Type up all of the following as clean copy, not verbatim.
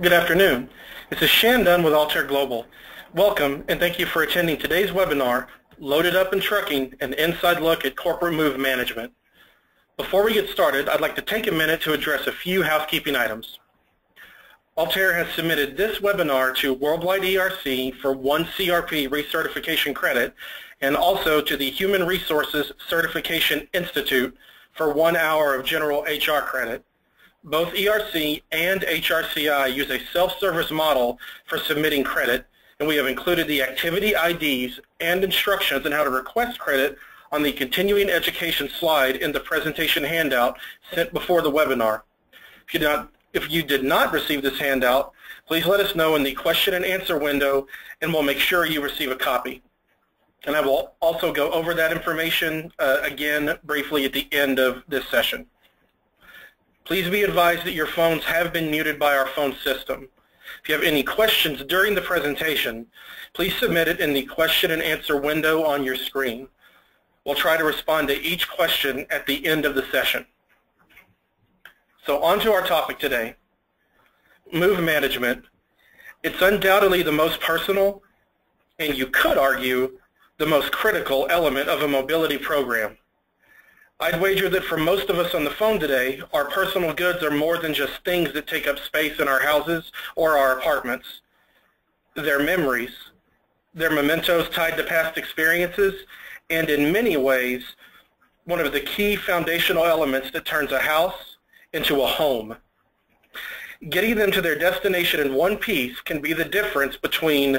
Good afternoon. This is Shan Dunn with Altair Global. Welcome and thank you for attending today's webinar, Loaded Up in Trucking, an Inside Look at Corporate Move Management. Before we get started, I'd like to take a minute to address a few housekeeping items. Altair has submitted this webinar to Worldwide ERC for one CRP recertification credit and also to the Human Resources Certification Institute for 1 hour of general HR credit. Both ERC and HRCI use a self-service model for submitting credit, and we have included the activity IDs and instructions on how to request credit on the continuing education slide in the presentation handout sent before the webinar. If you did not receive this handout, please let us know in the question and answer window and we'll make sure you receive a copy. And I will also go over that information again briefly at the end of this session. Please be advised that your phones have been muted by our phone system. If you have any questions during the presentation, please submit it in the question and answer window on your screen. We'll try to respond to each question at the end of the session. So on to our topic today, move management. It's undoubtedly the most personal and, you could argue, the most critical element of a mobility program. I'd wager that for most of us on the phone today, our personal goods are more than just things that take up space in our houses or our apartments. They're memories, they're mementos tied to past experiences, and in many ways, one of the key foundational elements that turns a house into a home. Getting them to their destination in one piece can be the difference between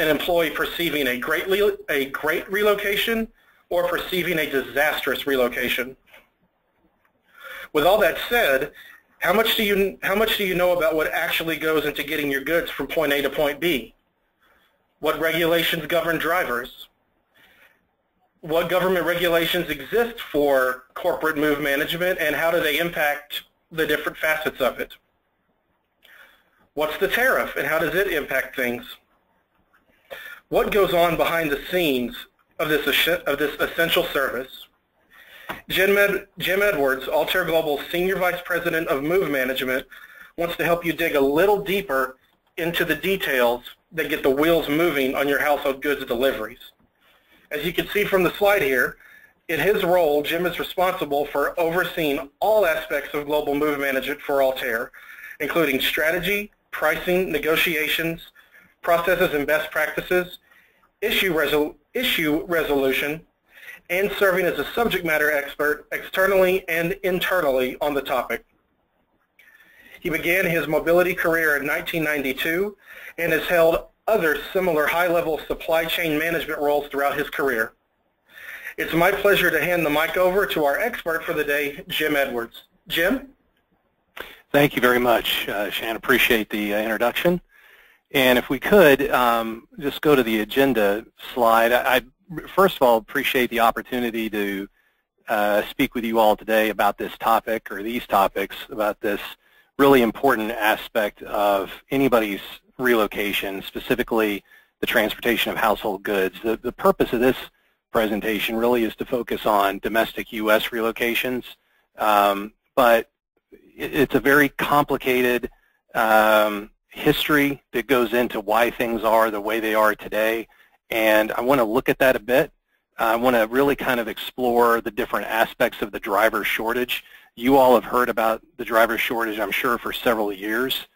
an employee perceiving a great relocation or perceiving a disastrous relocation. With all that said, how much do you know about what actually goes into getting your goods from point A to point B? What regulations govern drivers? What government regulations exist for corporate move management, and how do they impact the different facets of it? What's the tariff, and how does it impact things? What goes on behind the scenes of this essential service? Jim Edwards, Altair Global Senior Vice President of Move Management, wants to help you dig a little deeper into the details that get the wheels moving on your household goods deliveries. As you can see from the slide here, in his role, Jim is responsible for overseeing all aspects of global move management for Altair, including strategy, pricing, negotiations, processes and best practices, issue resolution, and serving as a subject matter expert externally and internally on the topic. He began his mobility career in 1992 and has held other similar high-level supply chain management roles throughout his career. It's my pleasure to hand the mic over to our expert for the day, Jim Edwards. Jim? Thank you very much, Shan. Appreciate the introduction. And if we could, just go to the agenda slide. I first of all appreciate the opportunity to speak with you all today about this topic, or these topics, about this really important aspect of anybody's relocation, specifically the transportation of household goods. The purpose of this presentation really is to focus on domestic U.S. relocations, but it's a very complicated history that goes into why things are the way they are today, and I want to look at that a bit. I want to really kind of explore the different aspects of the driver shortage. You all have heard about the driver shortage, I'm sure, for several years.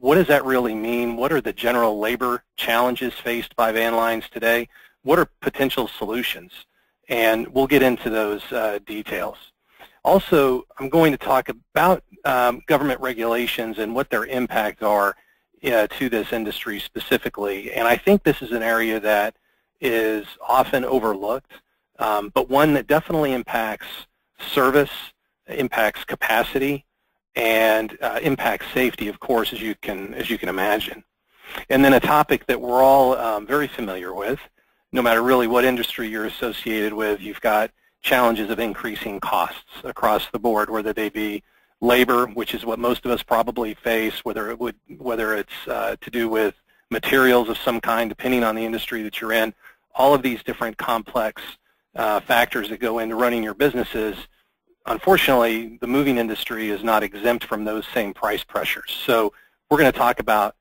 What does that really mean? What are the general labor challenges faced by van lines today? What are potential solutions? And we'll get into those details. Also, I'm going to talk about government regulations and what their impacts are to this industry specifically. And I think this is an area that is often overlooked, but one that definitely impacts service, impacts capacity, and impact safety, of course, as you can imagine. And then a topic that we're all very familiar with, no matter really what industry you're associated with, you've got challenges of increasing costs across the board, whether they be labor, which is what most of us probably face, whether it's to do with materials of some kind, depending on the industry that you're in. All of these different complex factors that go into running your businesses unfortunately, the moving industry is not exempt from those same price pressures. So we're going to talk about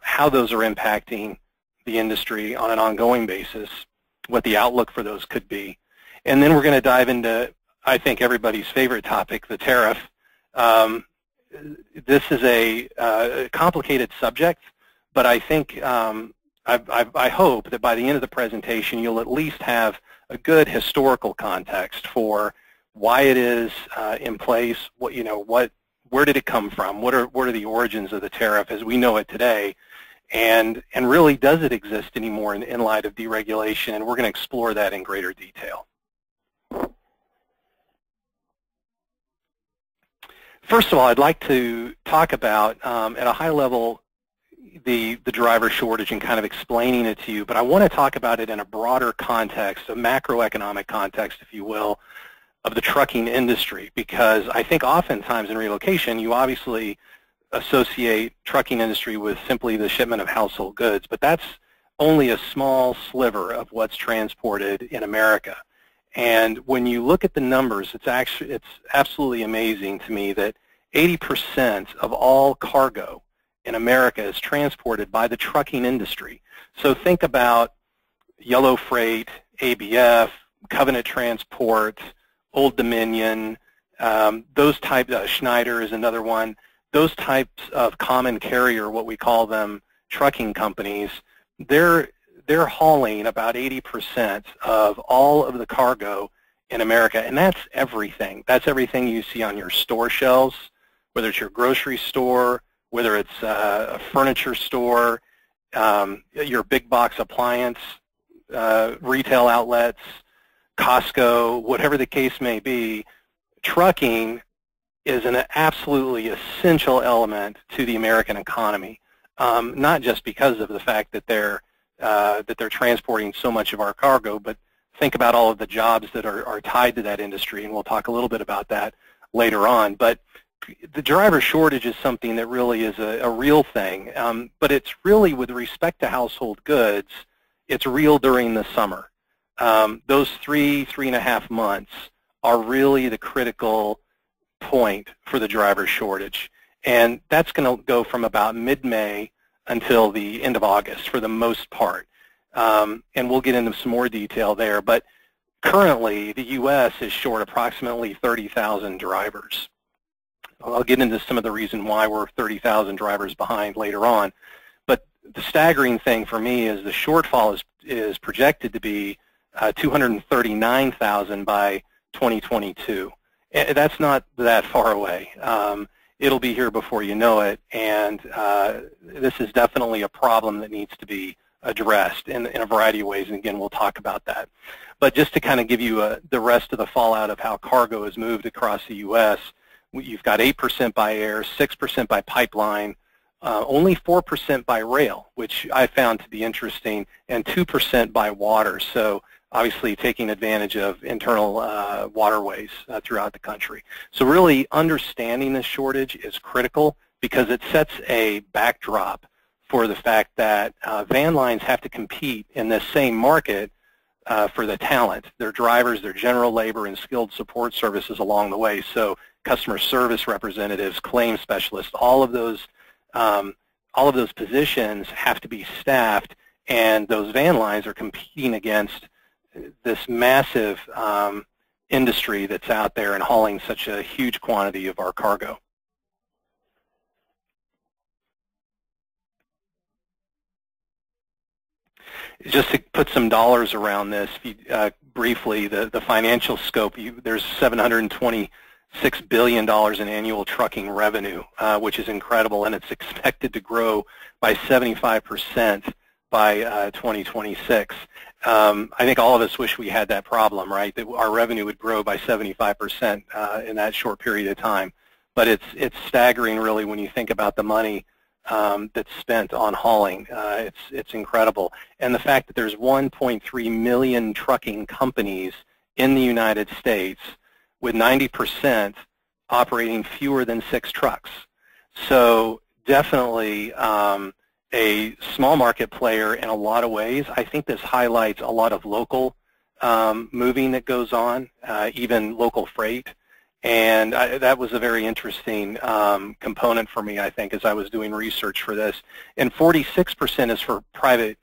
how those are impacting the industry on an ongoing basis, what the outlook for those could be. And then we're going to dive into, I think, everybody's favorite topic, the tariff. This is a complicated subject, but I think, I hope that by the end of the presentation, you'll at least have a good historical context for why it is in place, what, you know, what, where did it come from, what are the origins of the tariff as we know it today, and really, does it exist anymore in light of deregulation? And we're going to explore that in greater detail. First of all, I'd like to talk about, at a high level, the driver shortage and kind of explaining it to you, but I want to talk about it in a broader context, a macroeconomic context, if you will, of the trucking industry, because I think oftentimes in relocation, you obviously associate trucking industry with simply the shipment of household goods, but that's only a small sliver of what's transported in America. And when you look at the numbers, it's absolutely amazing to me that 80% of all cargo in America is transported by the trucking industry. So think about Yellow Freight, ABF, Covenant Transport, Old Dominion, those types, Schneider is another one, those types of common carrier, what we call them, trucking companies, they're hauling about 80% of all of the cargo in America, and that's everything. That's everything you see on your store shelves, whether it's your grocery store, whether it's a furniture store, your big box appliance, retail outlets, Costco, whatever the case may be. Trucking is an absolutely essential element to the American economy, not just because of the fact that they're transporting so much of our cargo, but think about all of the jobs that are tied to that industry, and we'll talk a little bit about that later on. But the driver shortage is something that really is a real thing, but it's really, with respect to household goods, it's real during the summer. Those three and a half months are really the critical point for the driver shortage, and that's going to go from about mid-May until the end of August for the most part, and we'll get into some more detail there, but currently the U.S. is short approximately 30,000 drivers. I'll get into some of the reason why we're 30,000 drivers behind later on, but the staggering thing for me is the shortfall is projected to be 239,000 by 2022. That's not that far away. It'll be here before you know it, and this is definitely a problem that needs to be addressed in a variety of ways, and again, we'll talk about that. But just to kind of give you the rest of the fallout of how cargo is moved across the U.S., you've got 8% by air, 6% by pipeline, only 4% by rail, which I found to be interesting, and 2% by water, so obviously taking advantage of internal waterways throughout the country. So really understanding this shortage is critical because it sets a backdrop for the fact that van lines have to compete in this same market for the talent, their drivers, their general labor, and skilled support services along the way. So customer service representatives, claim specialists, all of those positions have to be staffed, and those van lines are competing against this massive industry that's out there and hauling such a huge quantity of our cargo. Just to put some dollars around this, briefly, the financial scope, there's $726 billion in annual trucking revenue, which is incredible, and it's expected to grow by 75% by 2026. I think all of us wish we had that problem, right? That our revenue would grow by 75% in that short period of time. But it's staggering, really, when you think about the money that's spent on hauling. It's incredible. And the fact that there's 1.3 million trucking companies in the United States, with 90% operating fewer than 6 trucks. So definitely a small market player in a lot of ways. I think this highlights a lot of local moving that goes on, even local freight. And that was a very interesting component for me, I think, as I was doing research for this. And 46% is for private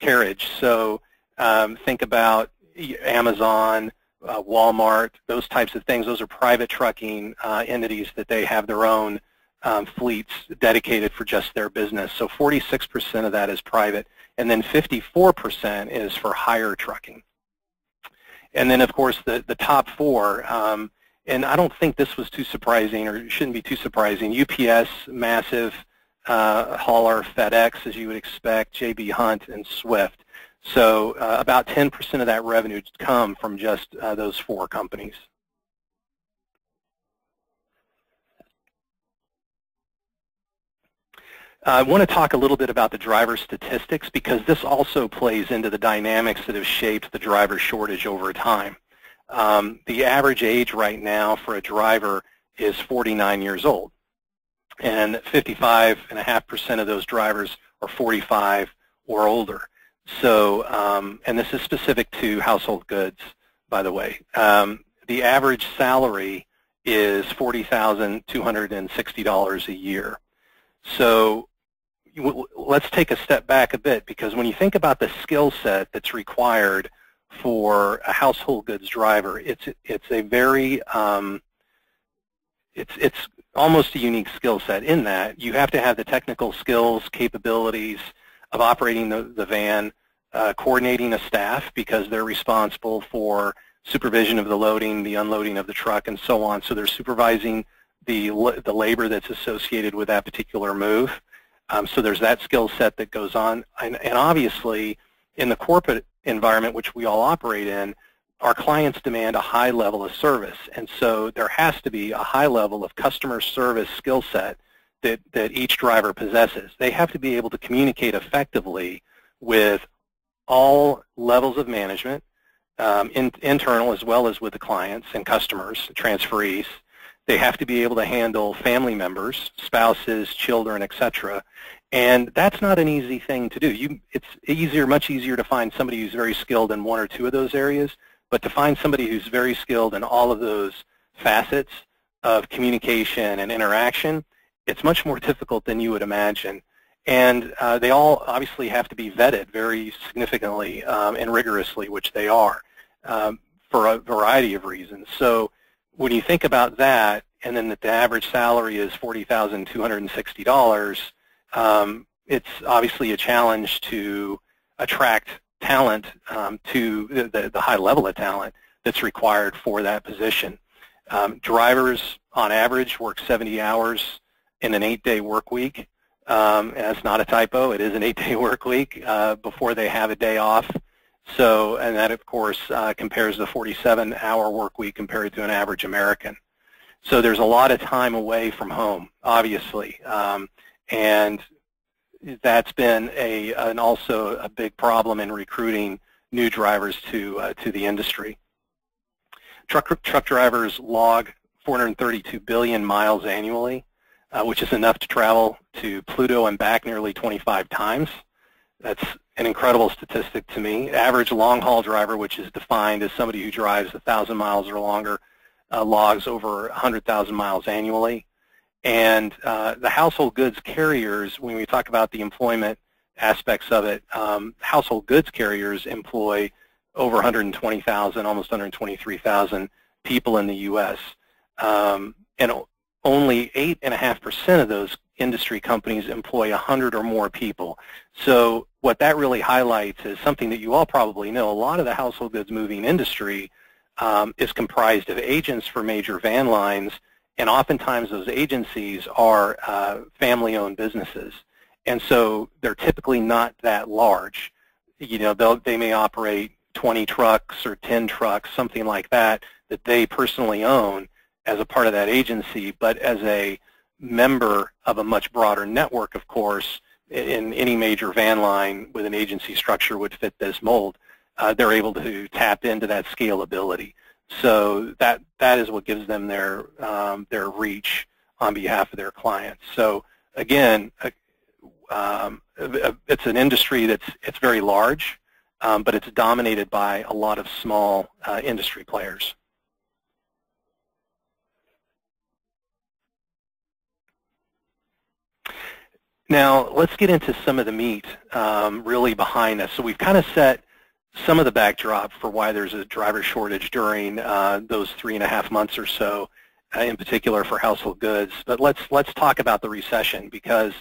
carriage. So think about Amazon, Walmart, those types of things. Those are private trucking entities that they have their own fleets dedicated for just their business. So 46% of that is private. And then 54% is for hire trucking. And then, of course, the top four, and I don't think this was too surprising, or shouldn't be too surprising. UPS, massive hauler, FedEx, as you would expect, JB Hunt, and Swift. So about 10% of that revenue come from just those four companies. I want to talk a little bit about the driver statistics, because this also plays into the dynamics that have shaped the driver shortage over time. The average age right now for a driver is 49 years old, and 55.5% of those drivers are 45 or older. So, and this is specific to household goods, by the way. The average salary is $40,260 a year. So let's take a step back a bit, because when you think about the skill set that's required for a household goods driver, it's a very it's almost a unique skill set, in that you have to have the technical skills, capabilities of operating the van, coordinating a staff, because they're responsible for supervision of the loading, the unloading of the truck, and so on. So they're supervising the labor that's associated with that particular move. So there's that skill set that goes on, and obviously in the corporate environment, which we all operate in, our clients demand a high level of service, and so there has to be a high level of customer service skill set that each driver possesses. They have to be able to communicate effectively with all levels of management, internal as well as with the clients and customers, transferees. They have to be able to handle family members, spouses, children, etc. And that's not an easy thing to do. It's easier, much easier to find somebody who's very skilled in one or two of those areas, but to find somebody who's very skilled in all of those facets of communication and interaction, it's much more difficult than you would imagine. And they all obviously have to be vetted very significantly and rigorously, which they are, for a variety of reasons. So when you think about that, and then that the average salary is $40,260, it's obviously a challenge to attract talent to the high level of talent that's required for that position. Drivers, on average, work 70 hours in an 8-day work week. That's not a typo. It is an 8-day work week before they have a day off. So, and that, of course, compares the 47-hour work week compared to an average American. So there's a lot of time away from home, obviously, and that's been also a big problem in recruiting new drivers to the industry. Truck drivers log 432 billion miles annually, which is enough to travel to Pluto and back nearly 25 times. That's an incredible statistic to me. Average long-haul driver, which is defined as somebody who drives 1,000 miles or longer, logs over 100,000 miles annually. And the household goods carriers, when we talk about the employment aspects of it, household goods carriers employ over 120,000, almost 123,000 people in the U.S. And only 8.5% of those industry companies employ 100 or more people. So what that really highlights is something that you all probably know. A lot of the household goods moving industry is comprised of agents for major van lines, and oftentimes those agencies are family-owned businesses. And so they're typically not that large. You know, they may operate 20 trucks or 10 trucks, something like that, that they personally own as a part of that agency, but as a member of a much broader network, of course, in any major van line with an agency structure would fit this mold. They're able to tap into that scalability. So that is what gives them their reach on behalf of their clients. So again, it's an industry that's very large, but it's dominated by a lot of small industry players. Now, let's get into some of the meat really behind us. So we've kind of set some of the backdrop for why there's a driver shortage during those 3.5 months or so, in particular for household goods. But let's talk about the recession, because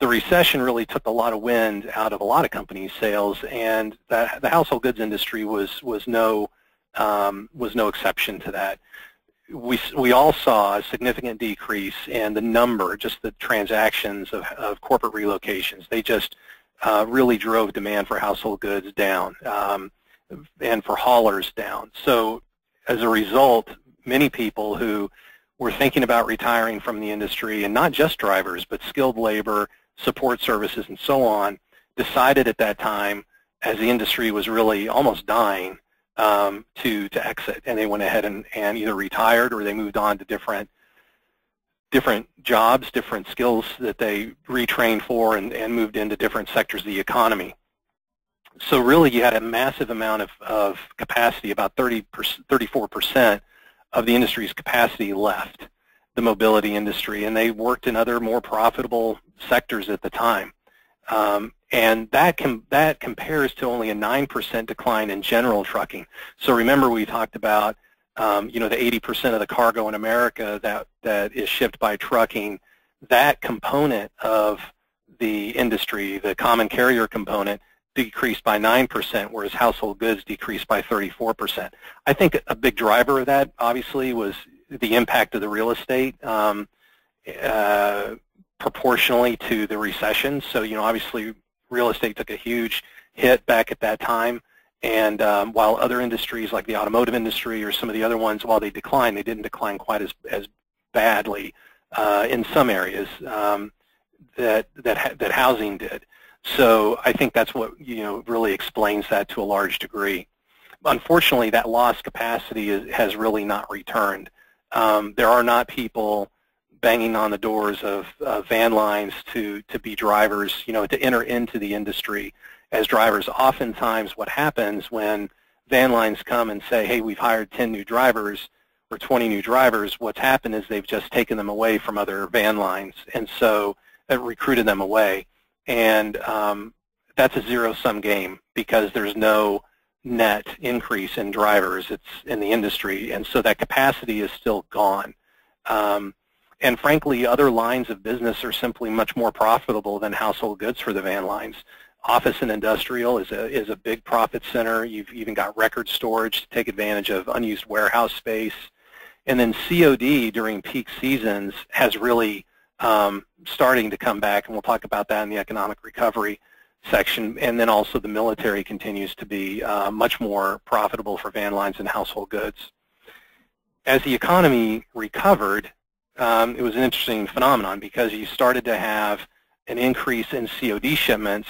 the recession really took a lot of wind out of a lot of companies' sales, and the household goods industry was no exception to that. We all saw a significant decrease in the number, just the transactions of corporate relocations. They just really drove demand for household goods down and for haulers down. So as a result, many people who were thinking about retiring from the industry, and not just drivers, but skilled labor, support services, and so on, decided at that time, as the industry was really almost dying, to exit, and they went ahead and either retired or they moved on to different jobs, different skills that they retrained for, and moved into different sectors of the economy. So really you had a massive amount of capacity, about 34% of the industry's capacity left the mobility industry, and they worked in other more profitable sectors at the time. And that compares to only a 9% decline in general trucking. So remember, we talked about the 80% of the cargo in America that is shipped by trucking. That component of the industry, the common carrier component, decreased by 9%, whereas household goods decreased by 34%. I think a big driver of that, obviously, was the impact of the real estate proportionally to the recession. So, obviously, real estate took a huge hit back at that time, and while other industries like the automotive industry or some of the other ones, while they declined, they didn't decline quite as badly in some areas that housing did. So I think that's what really explains that to a large degree. Unfortunately, that lost capacity has really not returned. There are not people banging on the doors of van lines to be drivers, to enter into the industry as drivers. Oftentimes what happens when van lines come and say, hey, we've hired 10 new drivers or 20 new drivers, what's happened is they've just taken them away from other van lines, and so recruited them away. And that's a zero-sum game, because there's no net increase in drivers in the industry, and so that capacity is still gone. And frankly, other lines of business are simply much more profitable than household goods for the van lines. Office and industrial is a big profit center. You've even got record storage to take advantage of unused warehouse space. And then COD during peak seasons has really starting to come back, and we'll talk about that in the economic recovery section. And then also the military continues to be much more profitable for van lines and household goods. As the economy recovered, it was an interesting phenomenon, because you started to have an increase in COD shipments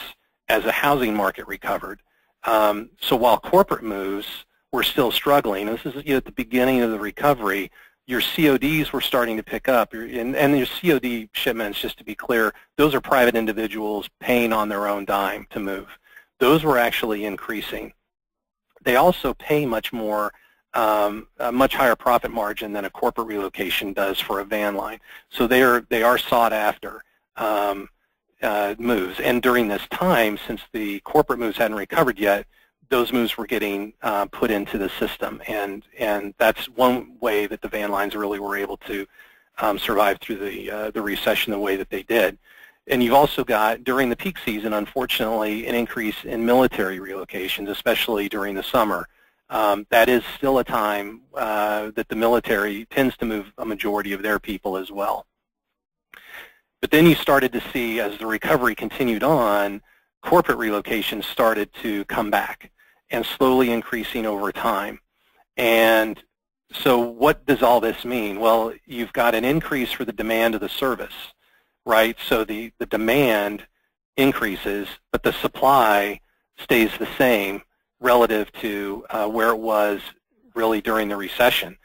as the housing market recovered. So while corporate moves were still struggling, this is at the beginning of the recovery, your CODs were starting to pick up. And your COD shipments, just to be clear, those are private individuals paying on their own dime to move. Those were actually increasing. They also pay much more, a much higher profit margin than a corporate relocation does for a van line. So they are sought after moves. And during this time, since the corporate moves hadn't recovered yet, those moves were getting put into the system. And that's one way that the van lines really were able to survive through the recession the way that they did. And you've also got, during the peak season, unfortunately, an increase in military relocations, especially during the summer. That is still a time that the military tends to move a majority of their people as well. But then you started to see, as the recovery continued on, corporate relocations started to come back, and slowly increasing over time. And so what does all this mean? Well, you've got an increase for the demand of the service, right? So the demand increases, but the supply stays the same relative to where it was really during the recession,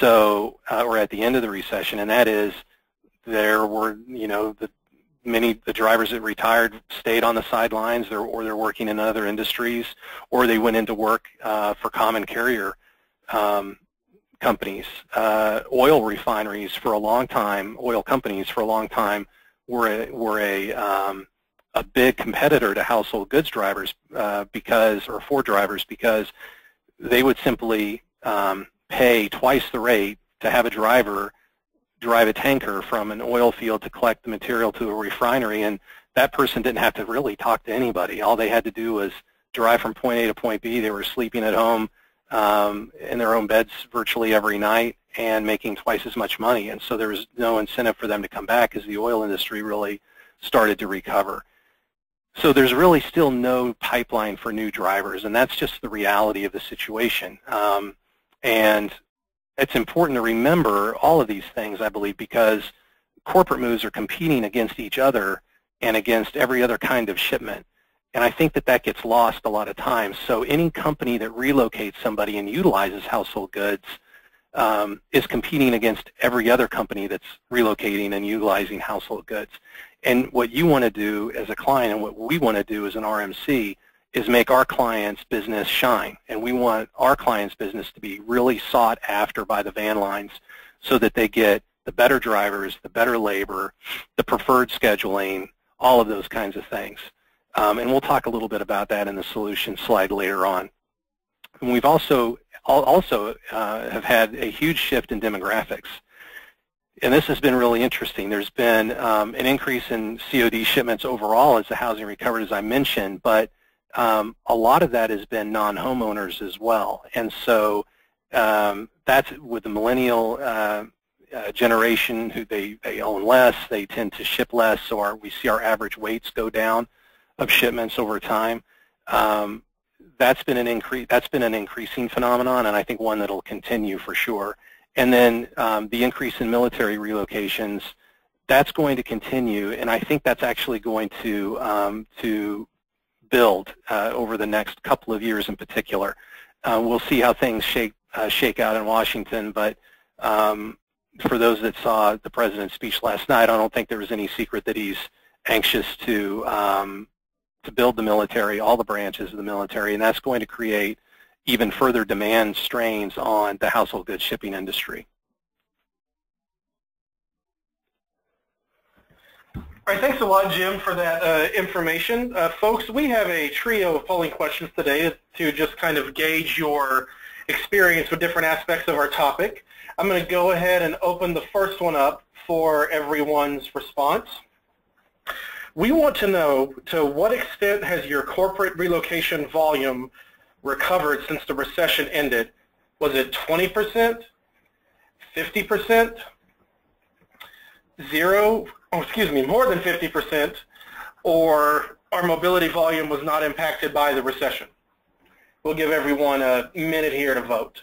so or at the end of the recession, and that is there were the drivers that retired stayed on the sidelines, or they're working in other industries, or they went into work for common carrier companies. Oil companies for a long time were a big competitor to household goods drivers because they would simply pay twice the rate to have a driver drive a tanker from an oil field to collect the material to a refinery, and that person didn't have to really talk to anybody. All they had to do was drive from point A to point B. They were sleeping at home in their own beds virtually every night and making twice as much money, and so there was no incentive for them to come back as the oil industry really started to recover. So there's really still no pipeline for new drivers, and that's just the reality of the situation. And it's important to remember all of these things, I believe, because corporate moves are competing against each other and against every other kind of shipment. And I think that that gets lost a lot of times. So any company that relocates somebody and utilizes household goods is competing against every other company that's relocating and utilizing household goods. And what you want to do as a client and what we want to do as an RMC is make our client's business shine. And we want our client's business to be really sought after by the van lines so that they get the better drivers, the better labor, the preferred scheduling, all of those kinds of things. And we'll talk a little bit about that in the solution slide later on. And we've also have had a huge shift in demographics. And this has been really interesting. There's been an increase in COD shipments overall as the housing recovered, as I mentioned, but a lot of that has been non-homeowners as well. And so that's with the millennial generation, who they own less, they tend to ship less, so we see our average weights go down of shipments over time. That's been an increasing phenomenon, and I think one that'll continue for sure. And then the increase in military relocations, that's going to continue, and I think that's actually going to build over the next couple of years in particular. We'll see how things shake out in Washington, but for those that saw the president's speech last night, I don't think there was any secret that he's anxious to build the military, all the branches of the military, and that's going to create even further demand strains on the household goods shipping industry. All right, thanks a lot, Jim, for that information. Folks, we have a trio of polling questions today to just kind of gauge your experience with different aspects of our topic. I'm going to go ahead and open the first one up for everyone's response. We want to know, to what extent has your corporate relocation volume recovered since the recession ended? Was it 20%, 50%, zero, oh, excuse me, more than 50%, or our mobility volume was not impacted by the recession? We'll give everyone a minute here to vote.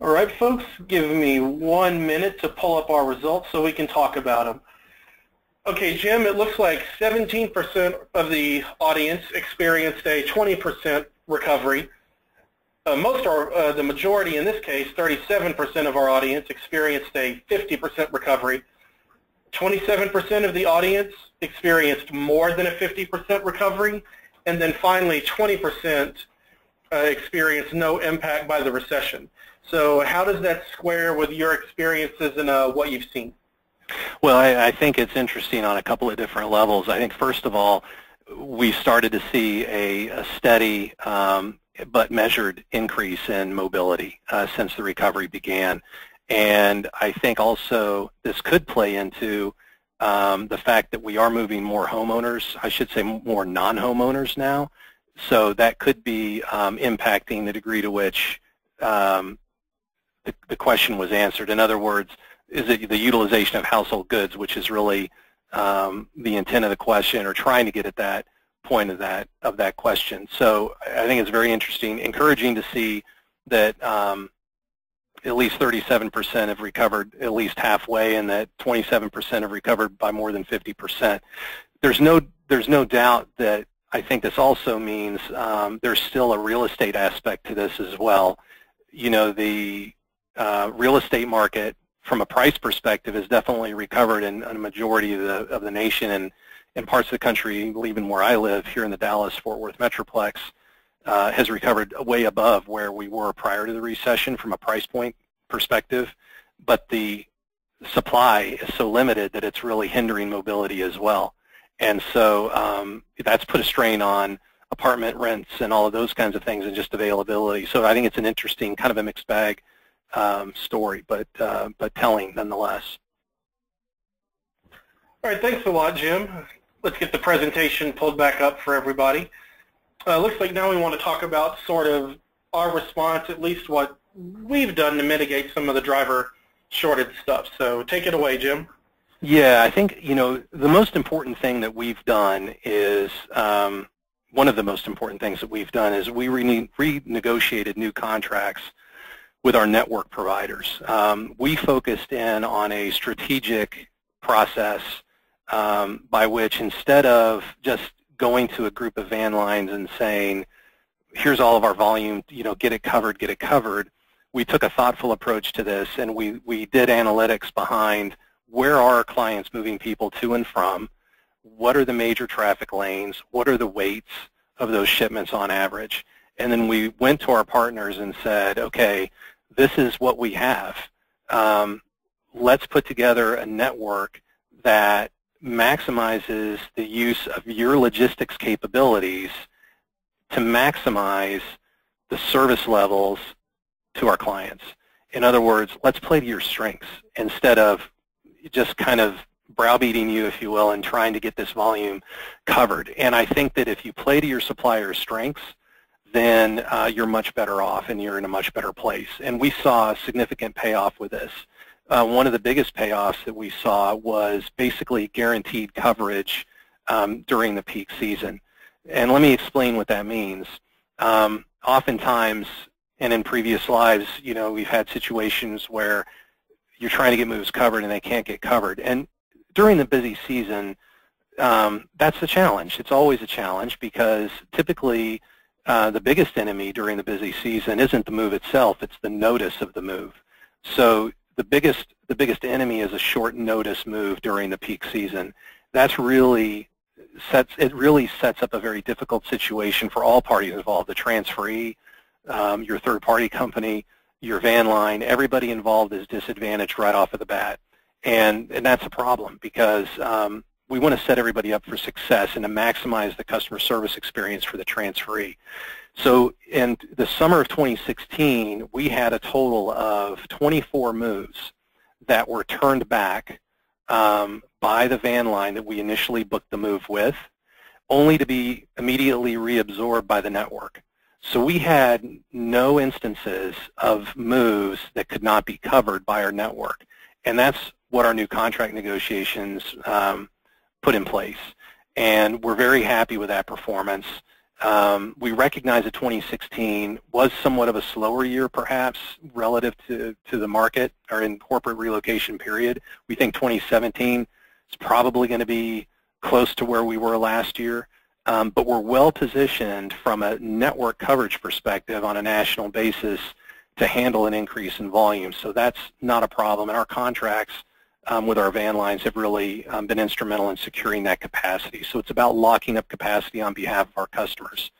All right, folks, give me 1 minute to pull up our results so we can talk about them. Okay, Jim, it looks like 17% of the audience experienced a 20% recovery. The majority in this case, 37% of our audience experienced a 50% recovery. 27% of the audience experienced more than a 50% recovery. And then finally, 20% experienced no impact by the recession. So how does that square with your experiences and what you've seen? Well, I think it's interesting on a couple of different levels. I think, first of all, we started to see a steady but measured increase in mobility since the recovery began. And I think also this could play into the fact that we are moving more homeowners, I should say more non-homeowners now. So that could be impacting the degree to which the question was answered. In other words, is it the utilization of household goods, which is really the intent of the question, or trying to get at that point of that question. So I think it's very interesting, encouraging to see that at least 37% have recovered at least halfway, and that 27% have recovered by more than 50%. There's no doubt that I think this also means there's still a real estate aspect to this as well. You know, the real estate market from a price perspective has definitely recovered in a majority of the nation and in parts of the country, even where I live here in the Dallas-Fort Worth Metroplex, has recovered way above where we were prior to the recession from a price point perspective. But the supply is so limited that it's really hindering mobility as well. And so that's put a strain on apartment rents and all of those kinds of things and just availability. So I think it's an interesting kind of a mixed bag story, but telling nonetheless. All right, thanks a lot, Jim. Let's get the presentation pulled back up for everybody. Looks like now we want to talk about sort of our response, at least what we've done to mitigate some of the driver shortage stuff. So take it away, Jim. Yeah, I think, you know, the most important thing that we've done is, one of the most important things that we've done is we renegotiated new contracts with our network providers. We focused in on a strategic process by which, instead of just going to a group of van lines and saying, here's all of our volume, you know, get it covered, we took a thoughtful approach to this, and we did analytics behind where are our clients moving people to and from, what are the major traffic lanes, what are the weights of those shipments on average. And then we went to our partners and said, okay, this is what we have. Let's put together a network that maximizes the use of your logistics capabilities to maximize the service levels to our clients. In other words, let's play to your strengths instead of just kind of browbeating you, if you will, and trying to get this volume covered. And I think that if you play to your supplier's strengths, then you're much better off and you're in a much better place. And we saw a significant payoff with this. One of the biggest payoffs that we saw was basically guaranteed coverage during the peak season. And let me explain what that means. Oftentimes, and in previous lives, you know, we've had situations where you're trying to get moves covered and they can't get covered. And during the busy season, that's the challenge. It's always a challenge because typically the biggest enemy during the busy season isn't the move itself, it's the notice of the move. So the biggest enemy is a short notice move during the peak season. That's really sets up a very difficult situation for all parties involved, the transferee, your third-party company, your van line. Everybody involved is disadvantaged right off of the bat. And that's a problem because we want to set everybody up for success and to maximize the customer service experience for the transferee. So in the summer of 2016, we had a total of 24 moves that were turned back by the van line that we initially booked the move with, only to be immediately reabsorbed by the network. So we had no instances of moves that could not be covered by our network. And that's what our new contract negotiations put in place. And we're very happy with that performance. We recognize that 2016 was somewhat of a slower year, perhaps, relative to the market or in corporate relocation period. We think 2017 is probably going to be close to where we were last year. But we're well positioned from a network coverage perspective on a national basis to handle an increase in volume. So that's not a problem. And our contracts with our van lines have really been instrumental in securing that capacity. So it's about locking up capacity on behalf of our customers.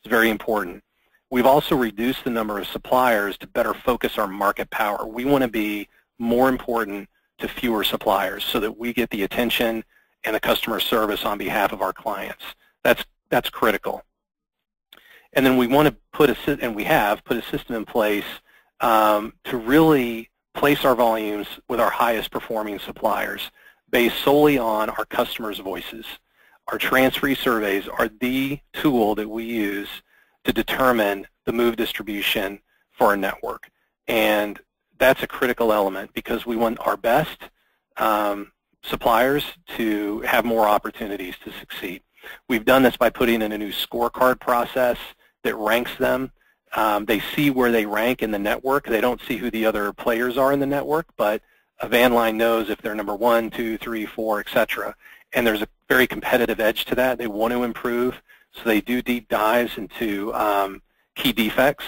It's very important. We've also reduced the number of suppliers to better focus our market power. We want to be more important to fewer suppliers so that we get the attention and the customer service on behalf of our clients. That's critical. And then we want to put a, and we have put a system in place to really place our volumes with our highest performing suppliers based solely on our customers' voices. Our transferee surveys are the tool that we use to determine the move distribution for our network. And that's a critical element because we want our best suppliers to have more opportunities to succeed. We've done this by putting in a new scorecard process that ranks them. They see where they rank in the network. They don't see who the other players are in the network, but a van line knows if they're number 1, 2, 3, 4, et cetera. And there's a very competitive edge to that. They want to improve, so they do deep dives into key defects,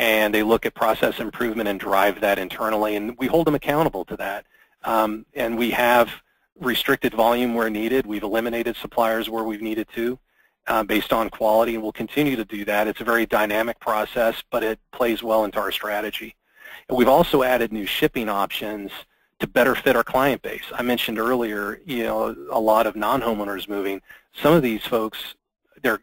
and they look at process improvement and drive that internally, and we hold them accountable to that. And we have restricted volume where needed. We've eliminated suppliers where we've needed to based on quality, and we'll continue to do that. It's a very dynamic process, but it plays well into our strategy. And we've also added new shipping options to better fit our client base. I mentioned earlier, you know, a lot of non-homeowners moving. Some of these folks, they're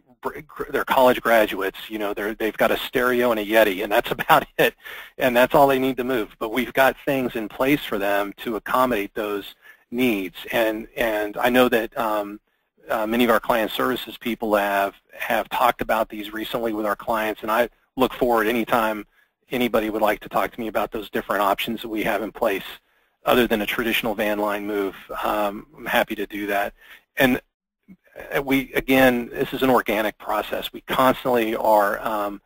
college graduates, you know, they've got a stereo and a Yeti, and that's about it, and that's all they need to move. But we've got things in place for them to accommodate those needs, and I know that many of our client services people have talked about these recently with our clients, and I look forward anytime anybody would like to talk to me about those different options that we have in place other than a traditional van line move. I'm happy to do that. And we, again, this is an organic process. We constantly are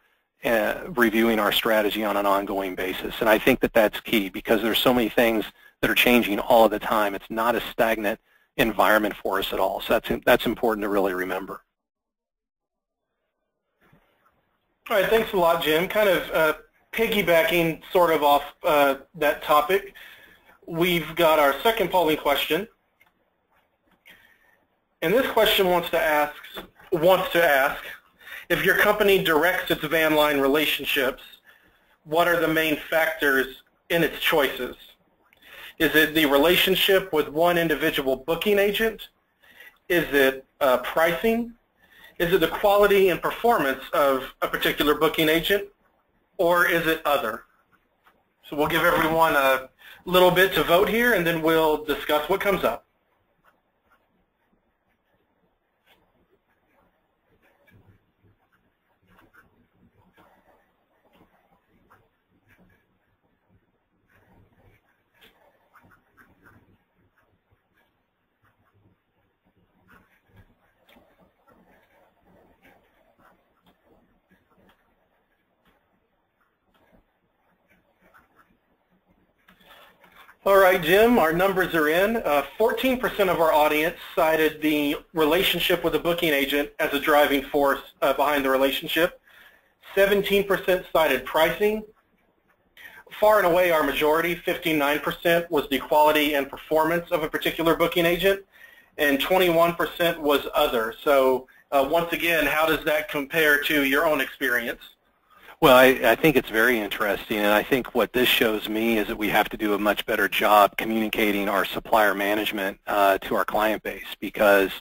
reviewing our strategy on an ongoing basis, and I think that that's key because there's so many things that are changing all of the time. It's not a stagnant environment for us at all, so that's important to really remember. All right, thanks a lot, Jim. Kind of piggybacking sort of off that topic, we've got our second polling question. And this question wants to ask, if your company directs its van line relationships, what are the main factors in its choices? Is it the relationship with one individual booking agent? Is it pricing? Is it the quality and performance of a particular booking agent? Or is it other? So we'll give everyone a little bit to vote here, and then we'll discuss what comes up. All right, Jim, our numbers are in. 14% of our audience cited the relationship with a booking agent as a driving force behind the relationship. 17% cited pricing. Far and away our majority, 59%, was the quality and performance of a particular booking agent, and 21% was other. So once again, how does that compare to your own experience? Well, I think it's very interesting, and I think what this shows me is that we have to do a much better job communicating our supplier management to our client base, because,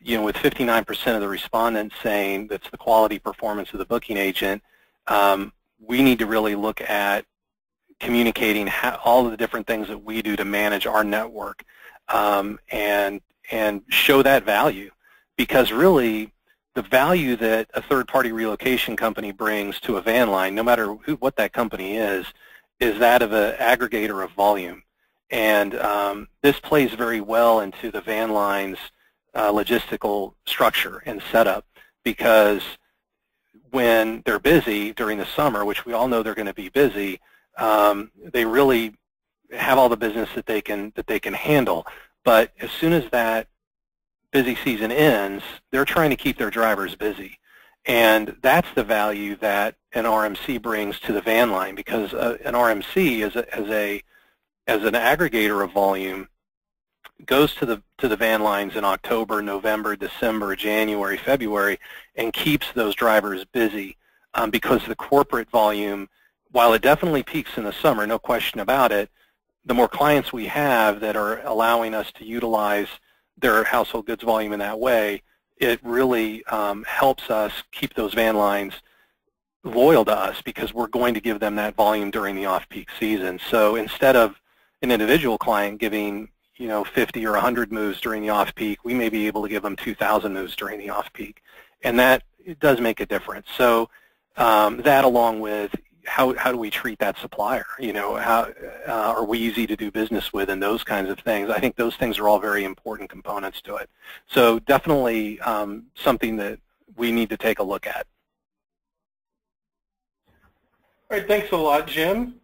you know, with 59% of the respondents saying that's the quality performance of the booking agent, we need to really look at communicating how, all of the different things that we do to manage our network and show that value, because really, the value that a third-party relocation company brings to a van line, no matter what that company is that of an aggregator of volume. And this plays very well into the van line's logistical structure and setup, because when they're busy during the summer, which we all know they're going to be busy, they really have all the business that they can handle. But as soon as that busy season ends, they're trying to keep their drivers busy, and that's the value that an RMC brings to the van line, because an RMC as an aggregator of volume goes to the van lines in October, November, December, January, February, and keeps those drivers busy because the corporate volume, while it definitely peaks in the summer, no question about it, the more clients we have that are allowing us to utilize their household goods volume in that way, it really helps us keep those van lines loyal to us, because we're going to give them that volume during the off-peak season. So instead of an individual client giving, you know, 50 or 100 moves during the off-peak, we may be able to give them 2,000 moves during the off-peak, and that it does make a difference. So that, along with how do we treat that supplier? You know, how are we easy to do business with, and those kinds of things. I think those things are all very important components to it. So definitely something that we need to take a look at. All right, thanks a lot, Jim.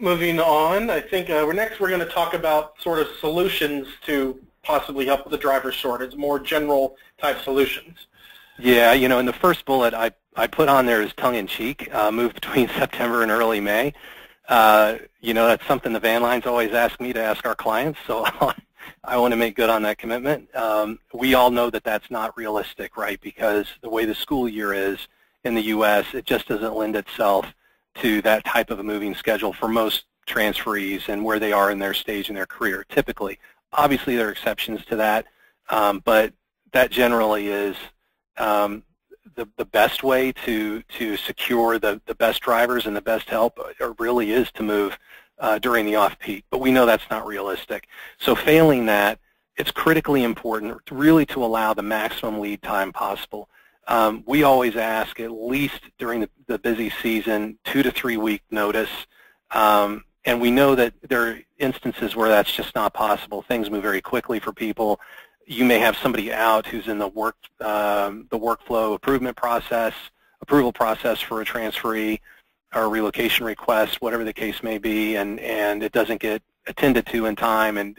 Moving on, I think next we're going to talk about sort of solutions to possibly help with the driver shortage, more general type solutions. Yeah, you know, in the first bullet I put on there is tongue-in-cheek, move between September and early May. You know, that's something the van lines always ask me to ask our clients, so I want to make good on that commitment. We all know that that's not realistic, right, because the way the school year is in the U.S., it just doesn't lend itself to that type of a moving schedule for most transferees and where they are in their stage in their career, typically. Obviously, there are exceptions to that, but that generally is the best way to secure the best drivers and the best help really is to move during the off-peak, but we know that's not realistic. So failing that, it's critically important really to allow the maximum lead time possible. We always ask at least during the busy season 2 to 3 week notice, and we know that there are instances where that's just not possible. Things move very quickly for people. You may have somebody out who's in the workflow approval process for a transferee or relocation request, whatever the case may be, and it doesn't get attended to in time, and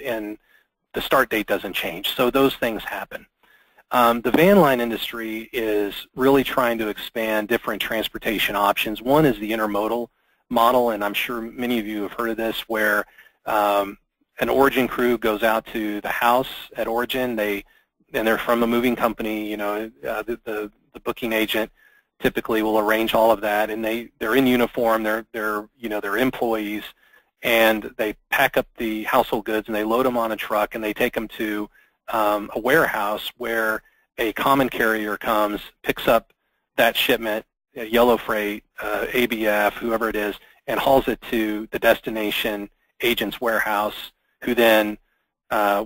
the start date doesn't change. So those things happen. The van line industry is really trying to expand different transportation options. One is the intermodal model, and I'm sure many of you have heard of this, where an origin crew goes out to the house at origin, and they're from the moving company, you know, the booking agent typically will arrange all of that, and they're in uniform, they're employees, and they pack up the household goods and they load them on a truck and they take them to a warehouse where a common carrier comes, picks up that shipment, Yellow Freight, ABF, whoever it is, and hauls it to the destination agent's warehouse, who then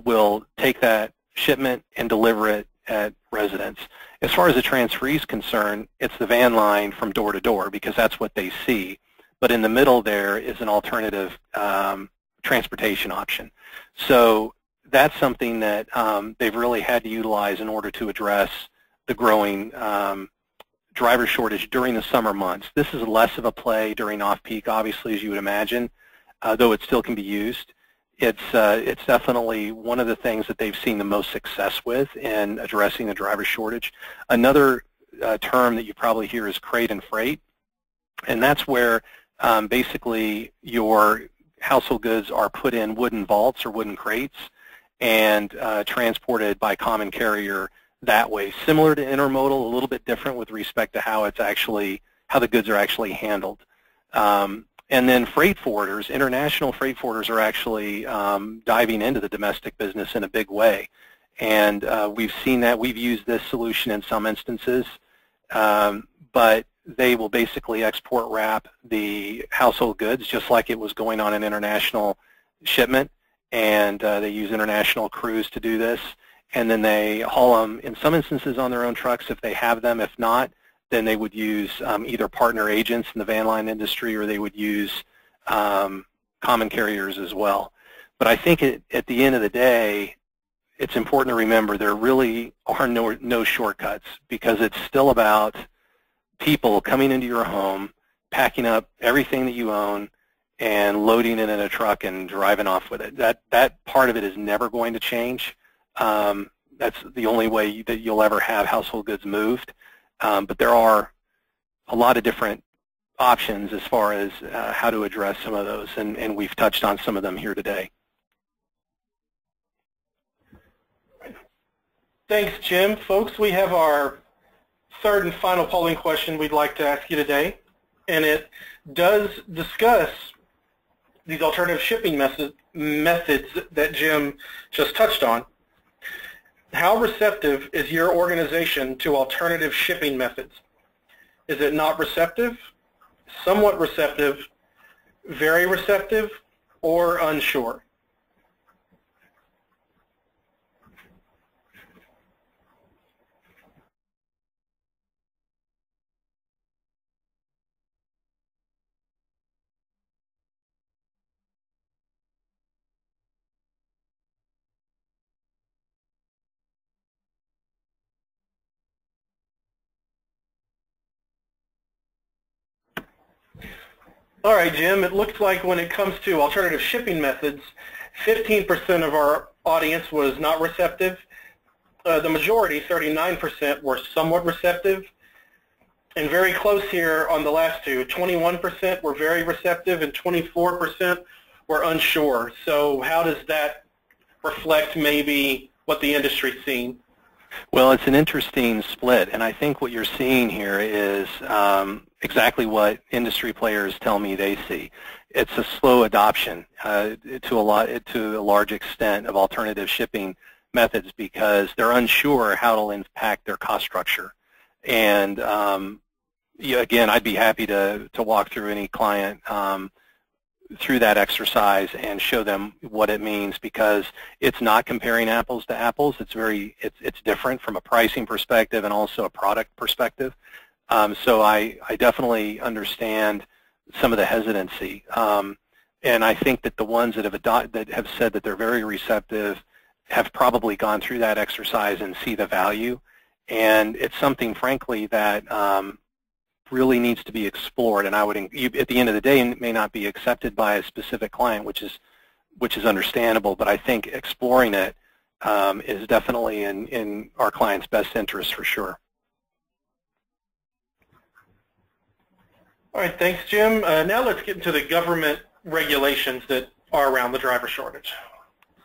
will take that shipment and deliver it at residence. As far as the transferee is concerned, it's the van line from door to door because that's what they see. But in the middle there is an alternative transportation option. So that's something that they've really had to utilize in order to address the growing driver shortage during the summer months. This is less of a play during off-peak, obviously, as you would imagine. Though it still can be used, it's definitely one of the things that they've seen the most success with in addressing the driver shortage. Another term that you probably hear is crate and freight, and that's where basically your household goods are put in wooden vaults or wooden crates and transported by common carrier that way. Similar to intermodal, a little bit different with respect to how it's actually, how the goods are actually handled. And then freight forwarders, international freight forwarders are actually diving into the domestic business in a big way. And we've seen that. We've used this solution in some instances, but they will basically export wrap the household goods just like it was going on an international shipment. And they use international crews to do this. And then they haul them, in some instances, on their own trucks if they have them. If not, then they would use either partner agents in the van line industry, or they would use common carriers as well. But I think at the end of the day, it's important to remember there really are no shortcuts, because it's still about people coming into your home, packing up everything that you own, and loading it in a truck and driving off with it. That part of it is never going to change. That's the only way that you'll ever have household goods moved. But there are a lot of different options as far as how to address some of those, and we've touched on some of them here today. Thanks, Jim. Folks, we have our third and final polling question we'd like to ask you today, and it does discuss these alternative shipping methods that Jim just touched on. How receptive is your organization to alternative shipping methods? Is it not receptive, somewhat receptive, very receptive, or unsure? All right, Jim, it looks like when it comes to alternative shipping methods, 15% of our audience was not receptive, the majority, 39%, were somewhat receptive. And very close here on the last two, 21% were very receptive and 24% were unsure. So how does that reflect maybe what the industry's seen? Well, it's an interesting split, and I think what you're seeing here is exactly what industry players tell me they see. It's a slow adoption to a large extent of alternative shipping methods because they're unsure how it'll impact their cost structure. And yeah, again, I'd be happy to walk through any client through that exercise and show them what it means, because it's not comparing apples to apples. It's very, it's different from a pricing perspective and also a product perspective. So I definitely understand some of the hesitancy, and I think that the ones that have said that they're very receptive have probably gone through that exercise and see the value. And it's something, frankly, that really needs to be explored. And I would, at the end of the day, it may not be accepted by a specific client, which is understandable. But I think exploring it is definitely in our client's best interest for sure. All right, thanks, Jim. Now let's get into the government regulations that are around the driver shortage.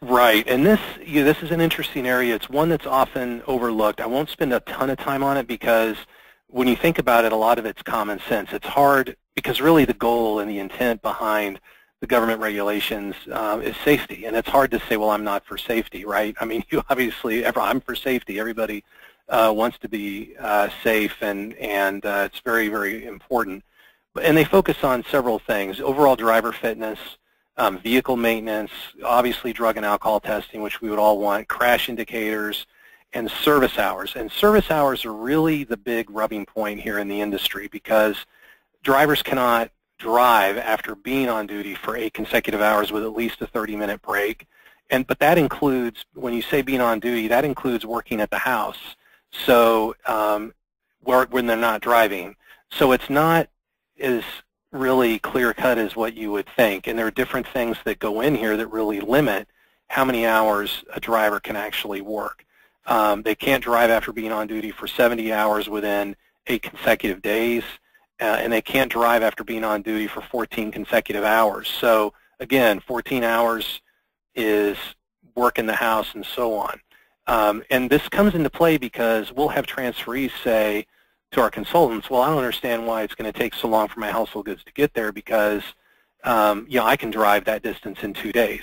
Right, and this this is an interesting area. It's one that's often overlooked. I won't spend a ton of time on it because when you think about it, a lot of it's common sense. It's hard because really the goal and the intent behind the government regulations is safety, and it's hard to say, well, I'm not for safety, right? I mean, you obviously, I'm for safety. Everybody wants to be safe, and it's very, very important. And they focus on several things: overall driver fitness, vehicle maintenance, obviously drug and alcohol testing, which we would all want, crash indicators, and service hours. And service hours are really the big rubbing point here in the industry, because drivers cannot drive after being on duty for 8 consecutive hours with at least a 30-minute break. But that includes, when you say being on duty, that includes working at the house, so when they're not driving. So it's not as really clear-cut as what you would think, and there are different things that go in here that really limit how many hours a driver can actually work. They can't drive after being on duty for 70 hours within 8 consecutive days, and they can't drive after being on duty for 14 consecutive hours. So again, 14 hours is work in the house and so on. And this comes into play because we'll have transferees say to our consultants, well, I don't understand why it's going to take so long for my household goods to get there, because you know, I can drive that distance in 2 days.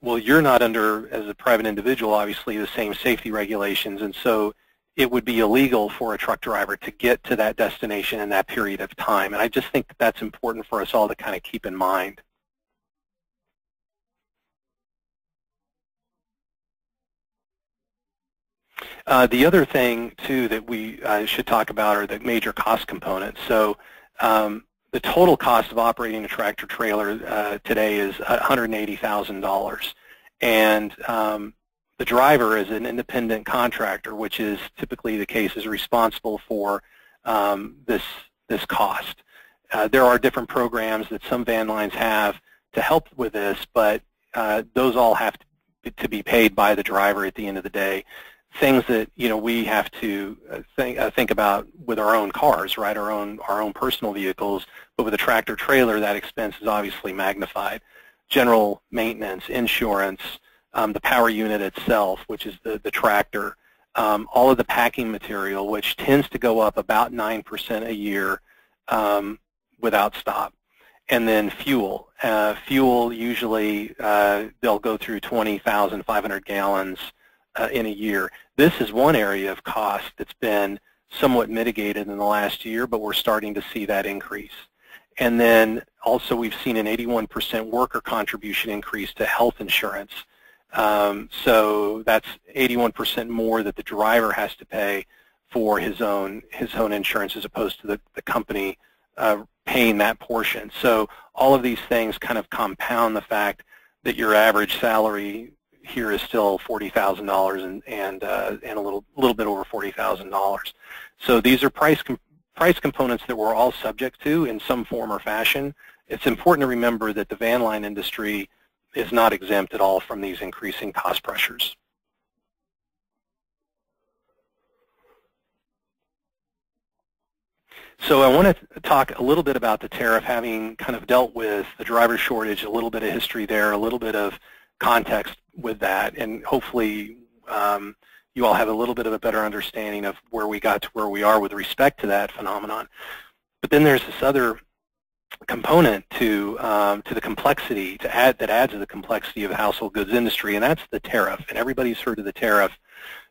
Well, you're not under, as a private individual, obviously the same safety regulations, and so it would be illegal for a truck driver to get to that destination in that period of time. And I just think that that's important for us all to kind of keep in mind. The other thing, too, that we should talk about are the major cost components. So the total cost of operating a tractor-trailer today is $180,000. And the driver is an independent contractor, which is typically the case, is responsible for this cost. There are different programs that some van lines have to help with this, but those all have to be paid by the driver at the end of the day. Things that we have to think about with our own cars, right? Our own personal vehicles, but with a tractor trailer, that expense is obviously magnified. General maintenance, insurance, the power unit itself, which is the tractor, all of the packing material, which tends to go up about 9% a year without stop, and then fuel. Fuel usually they'll go through 20,500 gallons. In a year. This is one area of cost that's been somewhat mitigated in the last year, but we're starting to see that increase. And then also we've seen an 81% worker contribution increase to health insurance. So that's 81% more that the driver has to pay for his own insurance, as opposed to the company paying that portion. So all of these things kind of compound the fact that your average salary here is still $40,000 and a little bit over $40,000. So these are price components that we're all subject to in some form or fashion. It's important to remember that the van line industry is not exempt at all from these increasing cost pressures. So I want to talk a little bit about the tariff, having kind of dealt with the driver shortage, a little bit of history there, a little bit of context with that, and hopefully you all have a little bit of a better understanding of where we got to where we are with respect to that phenomenon. But then there's this other component to the complexity, that adds to the complexity of the household goods industry, and that's the tariff. And everybody's heard of the tariff.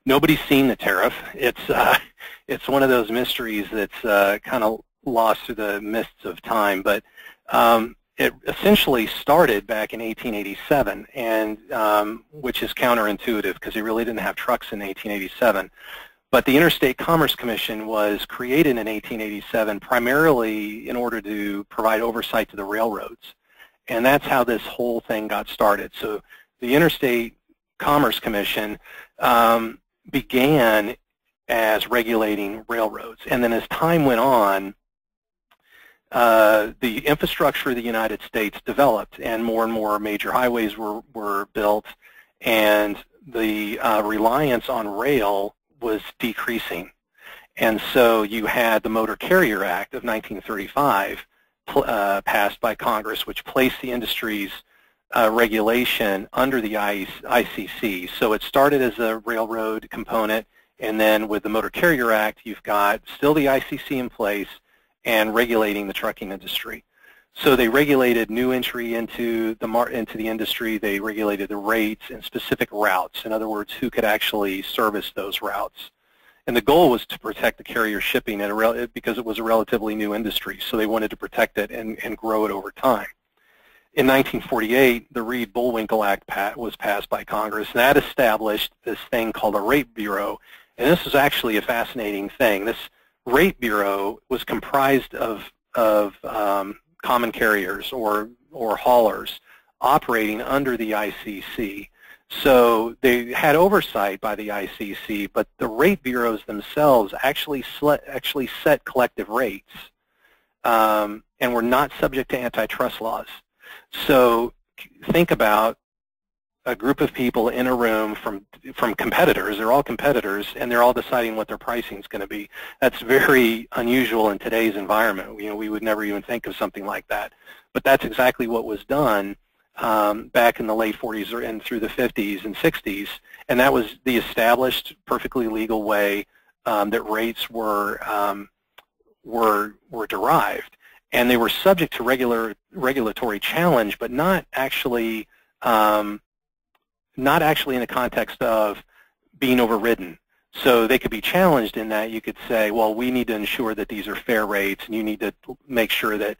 Nobody's seen the tariff. It's one of those mysteries that's kind of lost through the mists of time. But it essentially started back in 1887, and which is counterintuitive because they really didn't have trucks in 1887. But the Interstate Commerce Commission was created in 1887 primarily in order to provide oversight to the railroads, and that's how this whole thing got started. So the Interstate Commerce Commission began as regulating railroads, and then as time went on, the infrastructure of the United States developed, and more major highways were built, and the reliance on rail was decreasing. And so you had the Motor Carrier Act of 1935 passed by Congress, which placed the industry's regulation under the ICC. So it started as a railroad component, and then with the Motor Carrier Act, you've got still the ICC in place and regulating the trucking industry. So they regulated new entry into the industry. They regulated the rates and specific routes. In other words, who could actually service those routes. And the goal was to protect the carrier shipping at because it was a relatively new industry. So they wanted to protect it and grow it over time. In 1948, the Reed Bullwinkle Act was passed by Congress, and that established this thing called a Rate Bureau. And this is actually a fascinating thing. This Rate Bureau was comprised of common carriers or haulers operating under the ICC. So they had oversight by the ICC, but the rate bureaus themselves actually set collective rates and were not subject to antitrust laws. So think about a group of people in a room from competitors. They're all competitors, and they're all deciding what their pricing is going to be. That's very unusual in today's environment. You know, we would never even think of something like that. But that's exactly what was done back in the late 40s and through the 50s and 60s, and that was the established, perfectly legal way that rates were derived, and they were subject to regulatory challenge, but not actually in the context of being overridden. So they could be challenged in that you could say, well, we need to ensure that these are fair rates, and you need to make sure that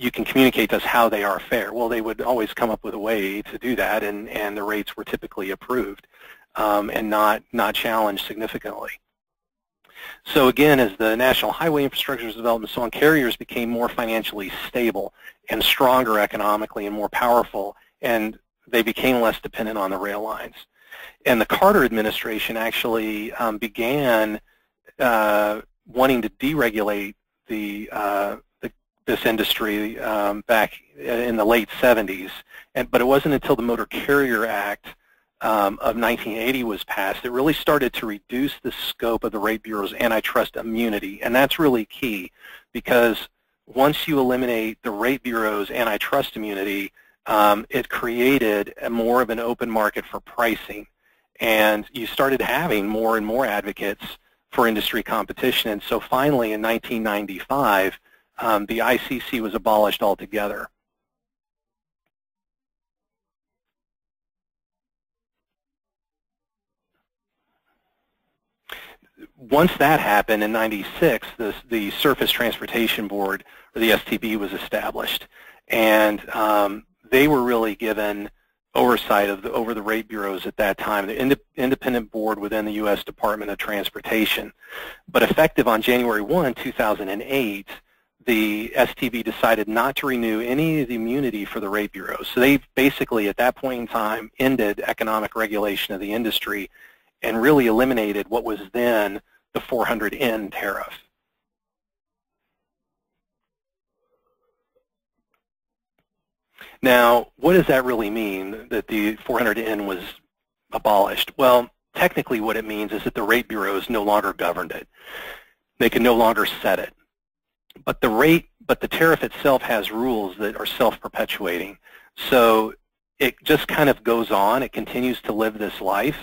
you can communicate to us how they are fair. Well, they would always come up with a way to do that, and the rates were typically approved and not challenged significantly. So again, as the national highway infrastructure was developed and so on, carriers became more financially stable and stronger economically and more powerful, and they became less dependent on the rail lines. And the Carter administration actually began wanting to deregulate this industry back in the late 70s. But it wasn't until the Motor Carrier Act of 1980 was passed that really started to reduce the scope of the Rate Bureau's antitrust immunity. And that's really key, because once you eliminate the Rate Bureau's antitrust immunity, it created more of an open market for pricing, and you started having more and more advocates for industry competition. And so finally, in 1995, the ICC was abolished altogether. Once that happened in 1996, the Surface Transportation Board, or the STB, was established, and they were really given oversight over the rate bureaus at that time, the independent board within the U.S. Department of Transportation. But effective on January 1, 2008, the STB decided not to renew any of the immunity for the rate bureaus. So they basically, at that point in time, ended economic regulation of the industry and really eliminated what was then the 400N tariff. Now, what does that really mean, that the 400N was abolished? Well, technically what it means is that the rate bureaus no longer governed it. They could no longer set it. But the rate, but the tariff itself has rules that are self-perpetuating. So it just kind of goes on. It continues to live this life.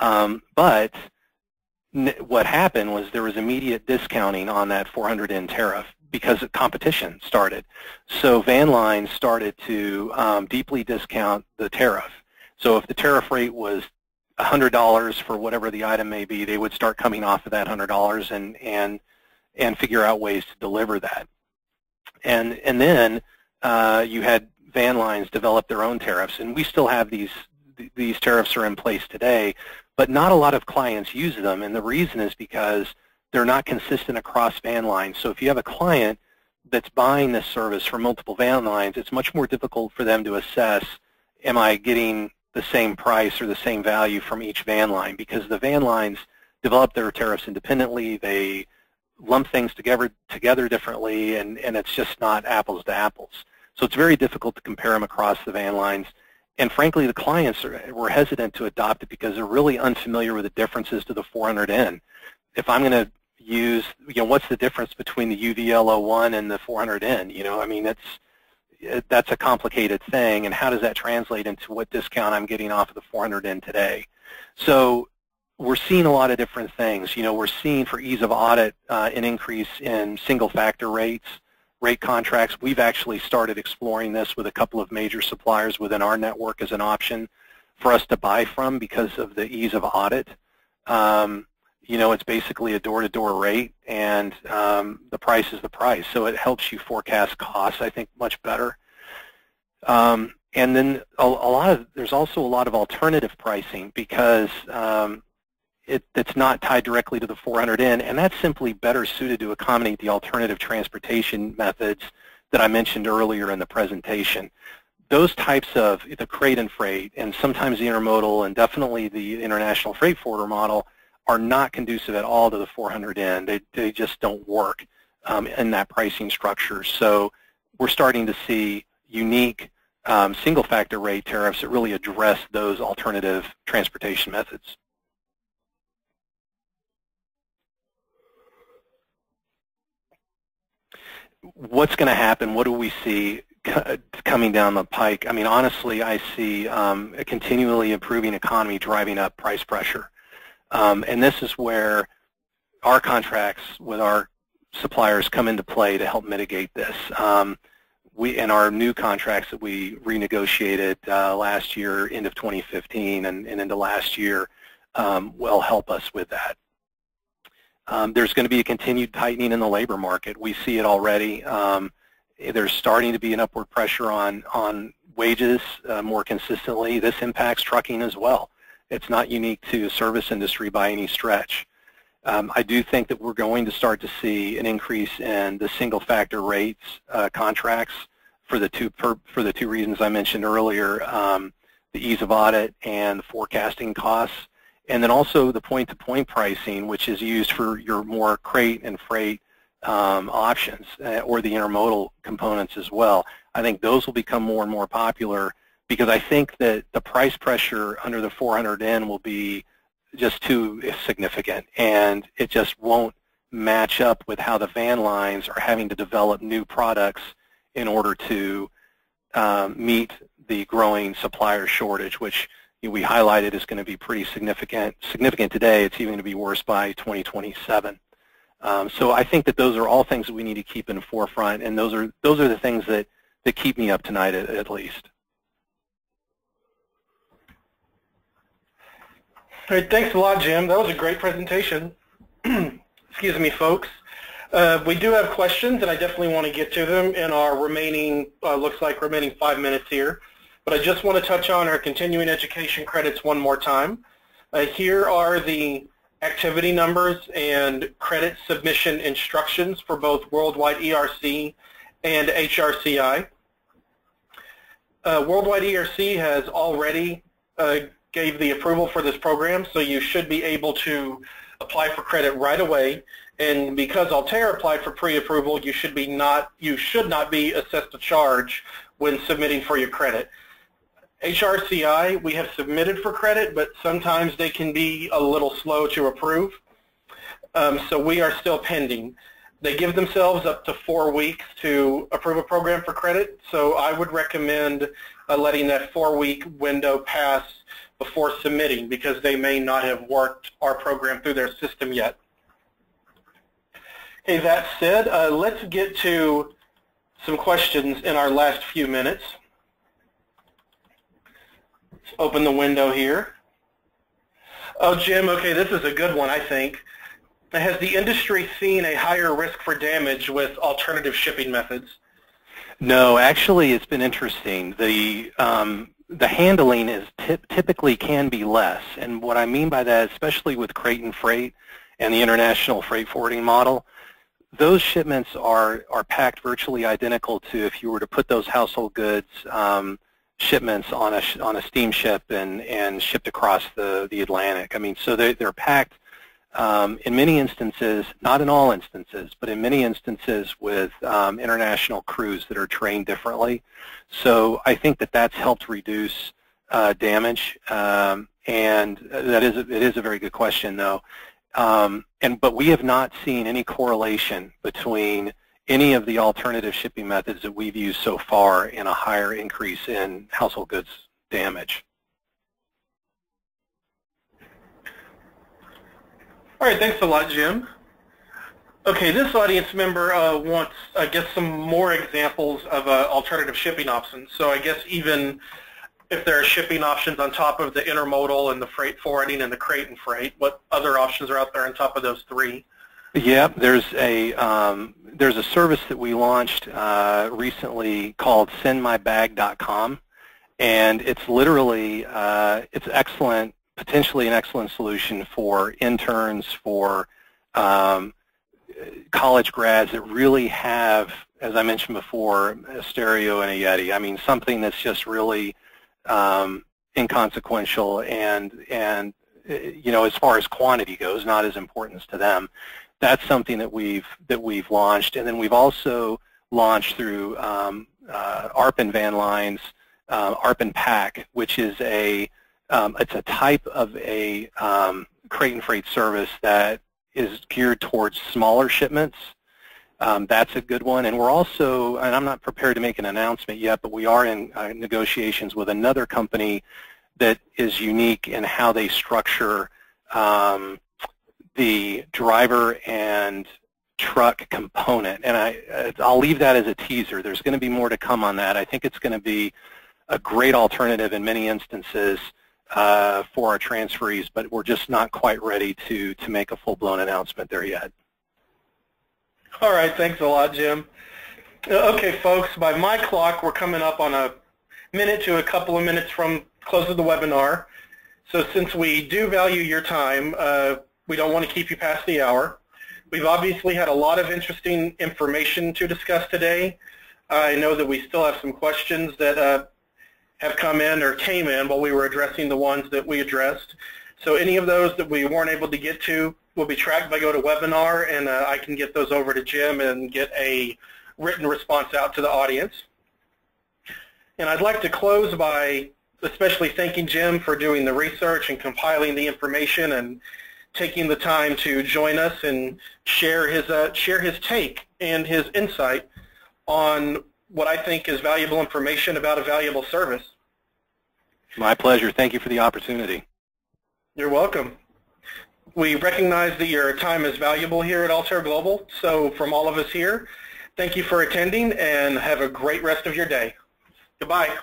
But what happened was there was immediate discounting on that 400N tariff because competition started. So van lines started to deeply discount the tariff. So if the tariff rate was $100 for whatever the item may be, they would start coming off of that $100 and figure out ways to deliver that. And then you had van lines develop their own tariffs, and we still have these tariffs are in place today, but not a lot of clients use them, and the reason is because they're not consistent across van lines. So if you have a client that's buying this service from multiple van lines, it's much more difficult for them to assess, am I getting the same price or the same value from each van line? Because the van lines develop their tariffs independently, they lump things together differently, and it's just not apples to apples. So it's very difficult to compare them across the van lines. And frankly, the clients were hesitant to adopt it because they're really unfamiliar with the differences to the 400N. If I'm going to use, you know, what's the difference between the UVL01 and the 400N? You know, I mean, that's a complicated thing, and how does that translate into what discount I'm getting off of the 400N today? So we're seeing a lot of different things. You know, we're seeing for ease of audit an increase in single factor rates, rate contracts. We've actually started exploring this with a couple of major suppliers within our network as an option for us to buy from because of the ease of audit. You know, it's basically a door-to-door rate, and the price is the price. So it helps you forecast costs, I think, much better. And then there's also a lot of alternative pricing because it's not tied directly to the 400N, and that's simply better suited to accommodate the alternative transportation methods that I mentioned earlier in the presentation. Those types of the crate and freight, and sometimes the intermodal, and definitely the international freight forwarder model, are not conducive at all to the 400N. They just don't work in that pricing structure. So we're starting to see unique single-factor rate tariffs that really address those alternative transportation methods. What's going to happen? What do we see coming down the pike? I mean, honestly, I see a continually improving economy driving up price pressure. And this is where our contracts with our suppliers come into play to help mitigate this. In our new contracts that we renegotiated last year, end of 2015 and into last year, will help us with that. There's going to be a continued tightening in the labor market. We see it already. There's starting to be an upward pressure on wages more consistently. This impacts trucking as well. It's not unique to the service industry by any stretch. I do think that we're going to start to see an increase in the single-factor rates contracts for the two reasons I mentioned earlier, the ease of audit and the forecasting costs, and then also the point-to-point pricing, which is used for your more crate and freight options or the intermodal components as well. I think those will become more and more popular, because I think that the price pressure under the 400N will be just too significant, and it just won't match up with how the van lines are having to develop new products in order to meet the growing supplier shortage, which we highlighted is going to be pretty significant today. It's even going to be worse by 2027. So I think that those are all things that we need to keep in the forefront, and those are the things that keep me up tonight at least. All right, thanks a lot, Jim. That was a great presentation. Excuse me, folks. We do have questions, and I definitely want to get to them in our remaining, looks like remaining 5 minutes here. But I just want to touch on our continuing education credits one more time. Here are the activity numbers and credit submission instructions for both Worldwide ERC and HRCI. Worldwide ERC has already gave the approval for this program, so you should be able to apply for credit right away. And because Altair applied for pre-approval, you should not be assessed a charge when submitting for your credit. HRCI, we have submitted for credit, but sometimes they can be a little slow to approve, so we are still pending. They give themselves up to 4 weeks to approve a program for credit, so I would recommend letting that 4-week window pass before submitting, because they may not have worked our program through their system yet. Okay, that said, let's get to some questions in our last few minutes. Let's open the window here. Oh, Jim, okay, this is a good one, I think. Has the industry seen a higher risk for damage with alternative shipping methods? No, actually, it's been interesting. The handling is typically can be less, and what I mean by that, especially with crate and freight and the international freight forwarding model, those shipments are packed virtually identical to if you were to put those household goods shipments on a steamship and shipped across the Atlantic. I mean, so they're packed in many instances, not in all instances, but in many instances with international crews that are trained differently. So I think that that's helped reduce damage, and that is it is a very good question, though. But we have not seen any correlation between any of the alternative shipping methods that we've used so far in a higher increase in household goods damage. All right, thanks a lot, Jim. Okay, this audience member wants, I guess, some more examples of alternative shipping options. So I guess even if there are shipping options on top of the intermodal and the freight forwarding and the crate and freight, what other options are out there on top of those three? Yeah, there's a service that we launched recently called sendmybag.com, and it's literally it's excellent, potentially an excellent solution for interns, for college grads that really have, as I mentioned before, a stereo and a Yeti. I mean, something that's just really inconsequential and you know, as far as quantity goes, not as important to them. That's something that we've launched, and then we've also launched through ARP and van lines, ARP and PAC, which is a type of a crate and freight service that is geared towards smaller shipments. That's a good one, and we're also, and I'm not prepared to make an announcement yet, but we are in negotiations with another company that is unique in how they structure the driver and truck component, and I'll leave that as a teaser. There's going to be more to come on that. I think it's going to be a great alternative in many instances for our transferees, but we're just not quite ready to make a full-blown announcement there yet. All right, thanks a lot, Jim. Okay, folks, by my clock, we're coming up on a minute to a couple of minutes from close of the webinar. So since we do value your time, we don't want to keep you past the hour. We've obviously had a lot of interesting information to discuss today. I know that we still have some questions that have come in or came in while we were addressing the ones that we addressed. So any of those that we weren't able to get to will be tracked by GoToWebinar, and I can get those over to Jim and get a written response out to the audience. And I'd like to close by especially thanking Jim for doing the research and compiling the information and taking the time to join us and share his take and his insight on what I think is valuable information about a valuable service. My pleasure. Thank you for the opportunity. You're welcome. We recognize that your time is valuable here at Altair Global, so from all of us here, thank you for attending and have a great rest of your day. Goodbye.